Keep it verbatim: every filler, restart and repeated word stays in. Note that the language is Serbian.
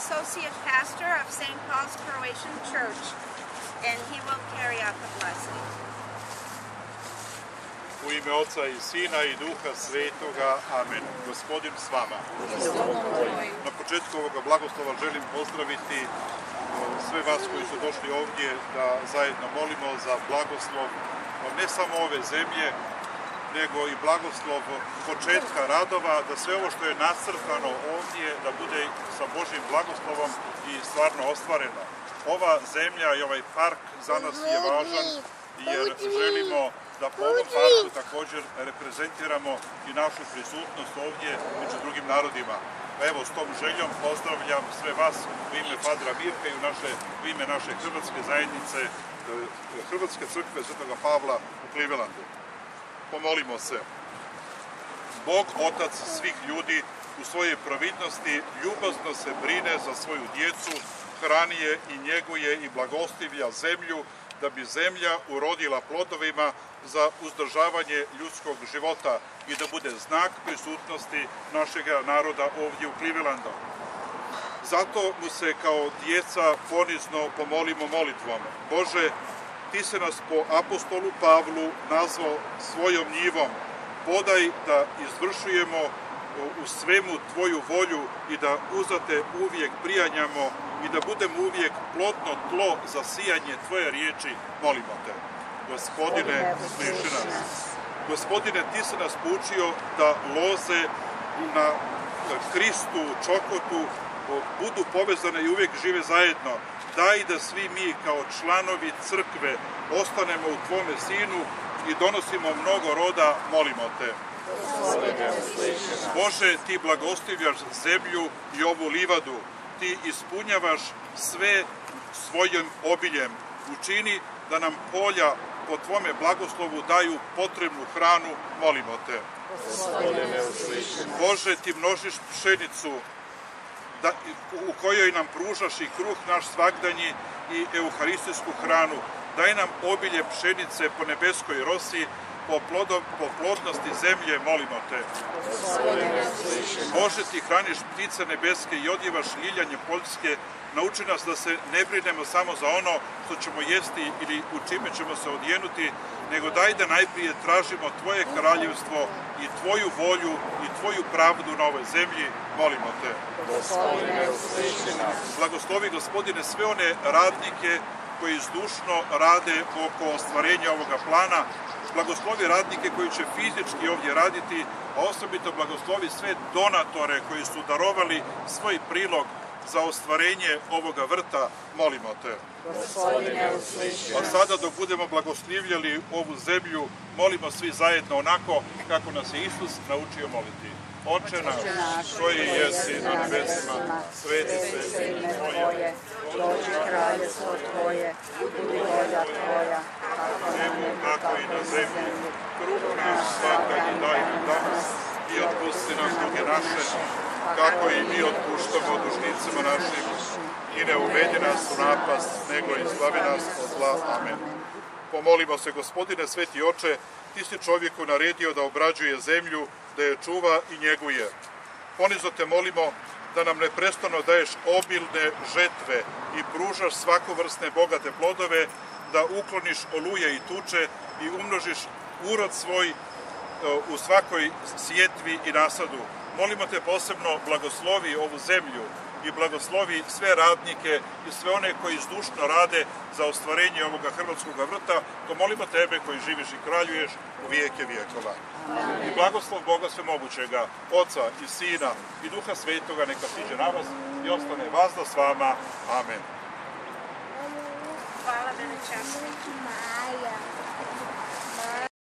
Associate Pastor of Saint Paul's Croatian Church, and he will carry out the blessing. U ime Oca I Sina I Duha Svetoga, amen. Gospodin s vama. Na početku ovoga blagoslova želim pozdraviti sve vas koji su došli ovdje da zajedno molimo za blagoslov ne samo ove zemlje, nego i blagoslov početka radova, da sve ovo što je nacrtano ovdje, da bude sa Božjim blagoslovom i stvarno ostvareno. Ova zemlja i ovaj park za nas je važan, jer želimo da po ovom parku također reprezentiramo i našu prisutnost ovdje među drugim narodima. Evo, s tom željom pozdravljam sve vas u ime Patra Zvonka i u ime naše hrvatske zajednice, hrvatske crkve Sv. Pavla u Clevelandu. Pomolimo se. Bog, Otac svih ljudi, u svojoj providnosti ljubazno se brine za svoju djecu, hrani je i njeguje i blagostivlja zemlju, da bi zemlja urodila plodovima za uzdržavanje ljudskog života i da bude znak prisutnosti našeg naroda ovdje u Clevelandu. Zato mu se kao djeca ponizno pomolimo molitvom. Bože, Ti se nas po apostolu Pavlu nazvao svojom njivom. Podaj da izvršujemo u svemu Tvoju volju i da uzate uvijek prijanjamo i da budemo uvijek plodno tlo za sijanje Tvoje riječi. Molimo Te. Gospodine, sliši nas. Gospodine, Ti se nas poučio da loze na Kristu, čokotu, budu povezane i uvijek žive zajedno. Daj da svi mi kao članovi crkve ostanemo u Tvome sinu i donosimo mnogo roda, molimo Te. Bože, Ti blagostivljaš zemlju i ovu livadu. Ti ispunjavaš sve svojim obiljem. Učini da nam polja po Tvome blagoslovu daju potrebnu hranu, molimo Te. Bože, Ti množiš pšenicu u kojoj nam pružaš i kruh naš svagdanji i euharistijsku hranu. Daj nam obilje pšenice po nebeskoj rosi, po plodnosti zemlje, molimo Te. Bože, Ti hraniš ptice nebeske i odjevaš ljiljanje poljske. Nauči nas da se ne brinemo samo za ono što ćemo jesti ili u čime ćemo se odjenuti, nego daj da najprije tražimo Tvoje kraljevstvo i Tvoju volju i Tvoju pravdu na ovoj zemlji, molimo Te. Blagoslovi, Gospodine, sve one radnike koji izdušno rade oko ostvarenja ovoga plana. Blagoslovi radnike koji će fizički ovdje raditi, a osobito blagoslovi sve donatore koji su darovali svoj prilog za ostvarenje ovoga vrta, molimo Te. A sada dok budemo blagoslivljali ovu zemlju, molimo svi zajedno onako kako nas je Isus naučio moliti. Oče naš, koji jesi na nebesima, sveti se ime Tvoje, dođi kraljevstvo Tvoje, budi volja Tvoja, kako na nebu, tako i na zemlji. Kruh naš svakodnevni daj nam danas i otpusti nam duge naše, kako i mi otpuštamo dužnicima našim, i ne uvedi nas u napast, nego izbavi nas od zla. Amen. Pomolimo se, Gospodine, sveti Oče, Ti si čovjeku naredio da obrađuje zemlju, da je čuva i njeguje. Ponizno Te molimo da nam neprestano daješ obilne žetve i pružaš svakovrsne bogate plodove, da ukloniš oluje i tuče i umnožiš urod svoj u svakoj sjetvi i nasadu. Molimo Te posebno blagoslovi ovu zemlju i blagoslovi sve radnike i sve one koji izdušno rade za ostvarenje ovoga hrvatskog vrta. To molimo Tebe koji živiš i kraljuješ u vijeke vijekova. I blagoslov Boga svemogućega, Oca i Sina i Duha Svetoga neka siđe na vas i ostane vazda s vama. Amen. Hvala, Beneča.